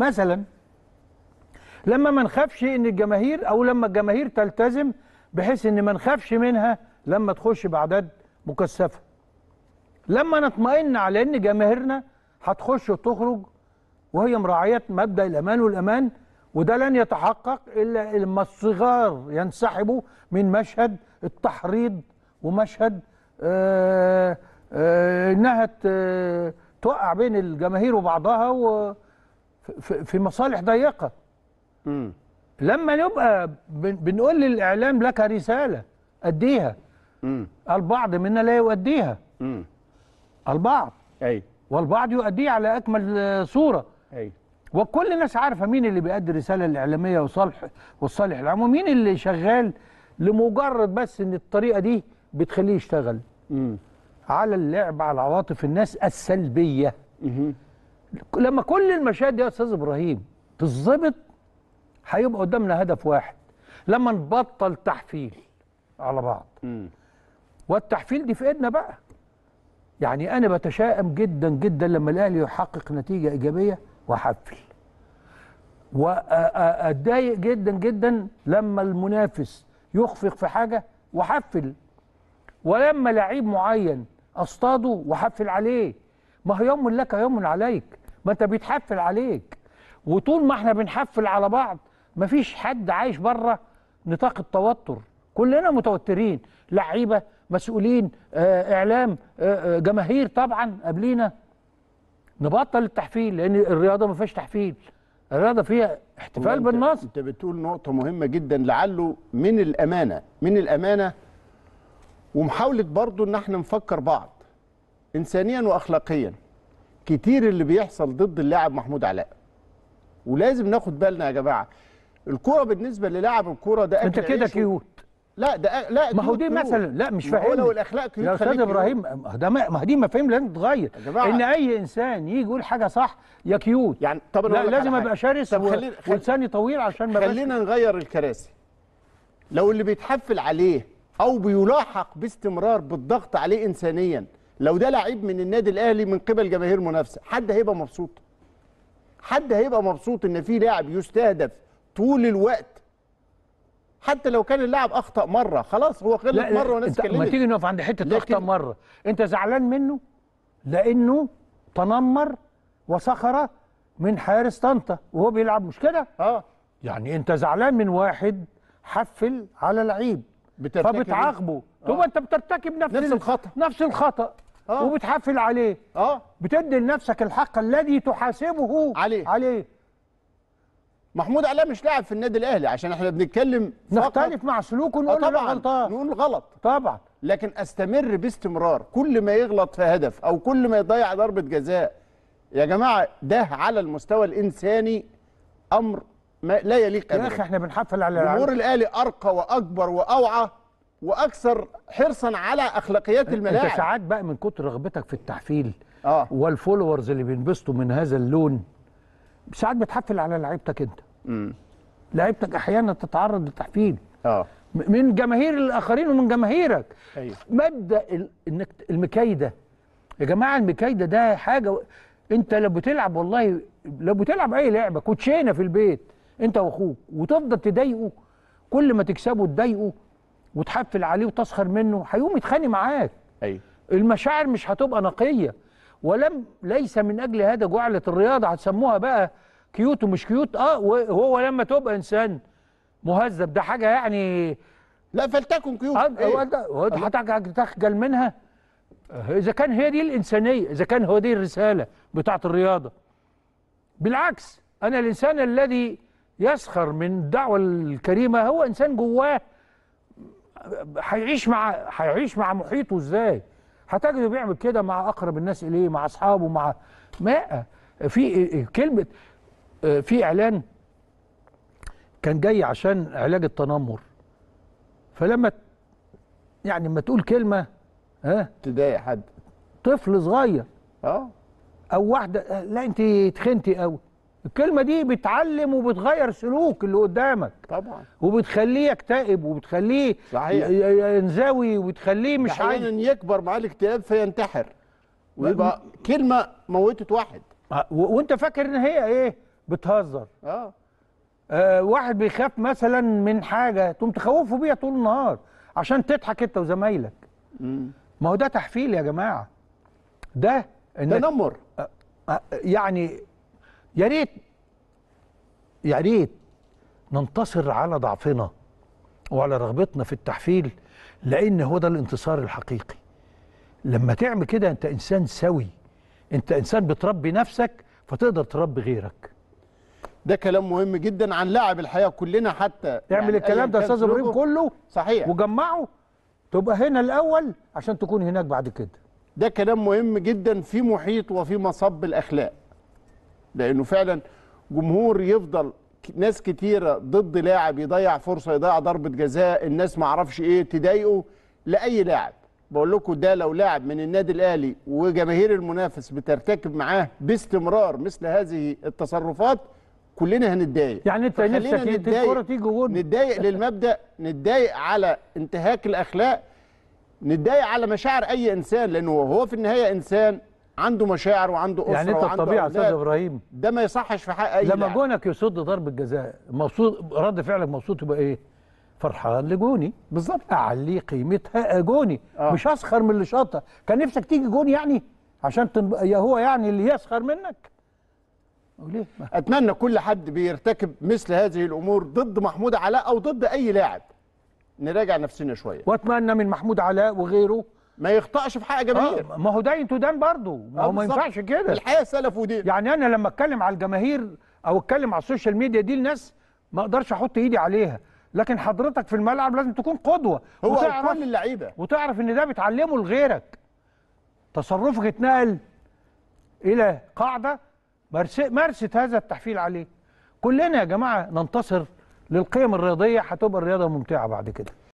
مثلا لما ما نخافش ان الجماهير، او لما الجماهير تلتزم بحيث ان ما نخافش منها لما تخش باعداد مكثفه، لما نطمئن على ان جماهيرنا هتخش وتخرج وهي مراعيه مبدا الامان والامان، وده لن يتحقق الا لما الصغار ينسحبوا من مشهد التحريض ومشهد انها توقع بين الجماهير وبعضها في مصالح ضيقه. لما نبقى بنقول للاعلام لك رساله اديها، البعض منا لا يؤديها، البعض اي والبعض يؤديها على اكمل صوره، اي وكل الناس عارفه مين اللي بيؤدي الرساله الاعلاميه والصالح العام، ومين اللي شغال لمجرد بس ان الطريقه دي بتخليه يشتغل على اللعب على عواطف الناس السلبيه. لما كل المشاهد دي يا استاذ ابراهيم تتظبط هيبقى قدامنا هدف واحد، لما نبطل تحفيل على بعض. والتحفيل دي في ايدنا بقى. يعني انا بتشائم جدا جدا لما الاهلي يحقق نتيجه ايجابيه واحفل، واتضايق جدا جدا لما المنافس يخفق في حاجه واحفل، ولما لعيب معين اصطاده واحفل عليه. ما هو يوم لك يوم عليك، ما انت بيتحفل عليك، وطول ما احنا بنحفل على بعض مفيش حد عايش بره نطاق التوتر، كلنا متوترين، لعيبه، مسؤولين، اعلام، جماهير طبعا قبلينا. نبطل التحفيل لان الرياضه ما فيهاش تحفيل، الرياضه فيها احتفال بالنصر. انت بتقول نقطه مهمه جدا، لعله من الامانه ومحاوله برضو ان احنا نفكر بعض انسانيا واخلاقيا. كتير اللي بيحصل ضد اللاعب محمود علاء، ولازم ناخد بالنا يا جماعه. الكوره بالنسبه للاعب الكوره ده انت كده كيوت، لا ده لا ما هو دي مثلا، لا مش فاهم لو الاخلاق كيوت يا استاذ ابراهيم. ده ما دي مفاهيم لازم تتغير، ان اي انسان يجي يقول حاجه صح يا كيوت يعني. طب لا لازم ابقى شرس ولساني طويل عشان ما خلينا نغير الكراسي. لو اللي بيتحفل عليه او بيلاحق باستمرار بالضغط عليه انسانيا، لو ده لعيب من النادي الاهلي من قبل جماهير منافسه، حد هيبقى مبسوط؟ حد هيبقى مبسوط ان في لاعب يستهدف طول الوقت؟ حتى لو كان اللاعب اخطا مره، خلاص هو غلط مره وناس اتكلمت. ما تيجي نقف عند حته اخطا مره، انت زعلان منه لانه تنمر وسخر من حارس طنطا وهو بيلعب، مش كده؟ يعني انت زعلان من واحد حفل على لعيب فبتعاقبه، تبقى انت بترتكب نفس الخطا، وبتحفل عليه، بتدي لنفسك الحق الذي تحاسبه عليه. محمود علاء مش لاعب في النادي الاهلي، عشان احنا بنتكلم نختلف مع سلوكه ونقول له غلطان، نقول غلط طبعا، لكن استمر باستمرار كل ما يغلط في هدف او كل ما يضيع ضربه جزاء يا جماعه، ده على المستوى الانساني امر لا يليق ابدا. يا اخي احنا بنحفل على جمهور الاهلي ارقى واكبر واوعى واكثر حرصا على اخلاقيات الملاعب. انت ساعات بقى من كتر رغبتك في التحفيل والفولورز اللي بينبسطوا من هذا اللون، ساعات بتحفل على لعيبتك انت. لعيبتك احيانا تتعرض للتحفيل من جماهير الاخرين ومن جماهيرك. أيوة. مبدا انك المكايده يا جماعه، المكايده ده حاجه انت لو بتلعب، والله لو بتلعب اي لعبه كوتشينه في البيت انت واخوك، وتفضل تضايقه كل ما تكسبه تضايقه وتحفل عليه وتسخر منه، هيقوم يتخانق معاك. أيوة. المشاعر مش هتبقى نقيه، ليس من اجل هذا جعلت الرياضه. هتسموها بقى كيوت ومش كيوت، وهو لما تبقى انسان مهذب ده حاجه يعني، لا فلتكن كيوت هتخجل منها. اذا كان هي دي الانسانيه، اذا كان هو دي الرساله بتاعه الرياضه. بالعكس، انا الانسان الذي يسخر من الدعوه الكريمه هو انسان جواه هيعيش مع محيطه ازاي؟ هتجده بيعمل كده مع اقرب الناس اليه، مع اصحابه، مع في كلمه. في اعلان كان جاي عشان علاج التنمر، فلما يعني لما تقول كلمه تضايق حد، طفل صغير او واحده، لا انت اتخنتي قوي، الكلمه دي بتعلم وبتغير سلوك اللي قدامك طبعا، وبتخليه يكتئب، وبتخليه ينزوي، وبتخليه مش عايز يكبر معاه الاكتئاب فينتحر، ويبقى كلمه موتت واحد وانت فاكر ان هي ايه بتهزر. واحد بيخاف مثلا من حاجه تقوم تخوفه بيها طول النهار عشان تضحك انت وزمايلك. ما هو ده تحفيل يا جماعه، ده تنمر. يعني يا ريت يا ريت ننتصر على ضعفنا وعلى رغبتنا في التحفيل، لان هو ده الانتصار الحقيقي. لما تعمل كده انت انسان سوي، انت انسان بتربي نفسك فتقدر تربي غيرك. ده كلام مهم جدا عن لاعب الحياه كلنا، حتى تعمل يعني الكلام ده يا استاذ ابراهيم كله صحيح وجمعه، تبقى هنا الاول عشان تكون هناك بعد كده. ده كلام مهم جدا في محيط وفي مصب الاخلاق، لانه فعلا جمهور يفضل ناس كتيره ضد لاعب، يضيع فرصه، يضيع ضربه جزاء، الناس ما اعرفش ايه، تضايقه لاي لاعب. بقول لكم ده لو لاعب من النادي الاهلي وجماهير المنافس بترتكب معاه باستمرار مثل هذه التصرفات كلنا هنتضايق. يعني انت نفسك الكوره تيجي جون، نتضايق للمبدا، نتضايق على انتهاك الاخلاق، نتضايق على مشاعر اي انسان، لانه هو في النهايه انسان عنده مشاعر وعنده اسره. يعني انت الطبيعه يا استاذ ابراهيم ده ما يصحش في حق اي لما لاعب. جونك يصد ضربه جزاء مبسوط، رد فعلك مبسوط يبقى ايه؟ فرحان لجوني بالظبط، اعلي قيمتها جوني. مش اسخر من اللي شاطها. كان نفسك تيجي جون يعني عشان هو يعني اللي يسخر منك؟ وليه؟ اتمنى كل حد بيرتكب مثل هذه الامور ضد محمود علاء او ضد اي لاعب نراجع نفسنا شويه، واتمنى من محمود علاء وغيره ما يخطأش في حق جماهير. ما هو دين تدان برضه، ما هو ما ينفعش كده. الحياه سلف ودين. يعني انا لما اتكلم على الجماهير او اتكلم على السوشيال ميديا دي الناس ما اقدرش احط ايدي عليها، لكن حضرتك في الملعب لازم تكون قدوه، هو كل اللعيبه، وتعرف ان ده بتعلمه لغيرك. تصرفك اتنقل الى قاعده مارست هذا التحفيل عليه. كلنا يا جماعه ننتصر للقيم الرياضيه، هتبقى الرياضه ممتعه بعد كده.